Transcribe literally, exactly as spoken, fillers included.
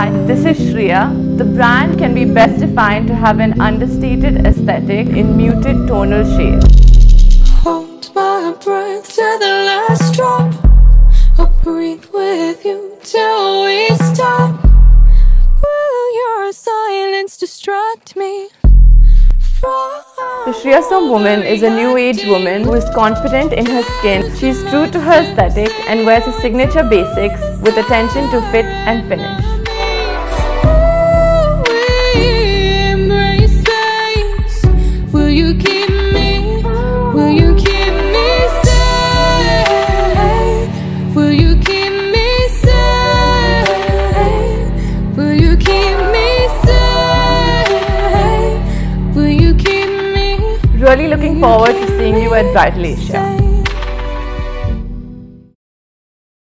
Hi, this is Shriya. The brand can be best defined to have an understated aesthetic in muted tonal shades. Hold my breath to the last drop. I'll breathe with you till we stop. Will your silence distract me? The Shriya Som woman is a new age woman who is confident in her skin. She is true to her aesthetic and wears her signature basics with attention to fit and finish. Really looking forward to seeing you at Bridal Asia.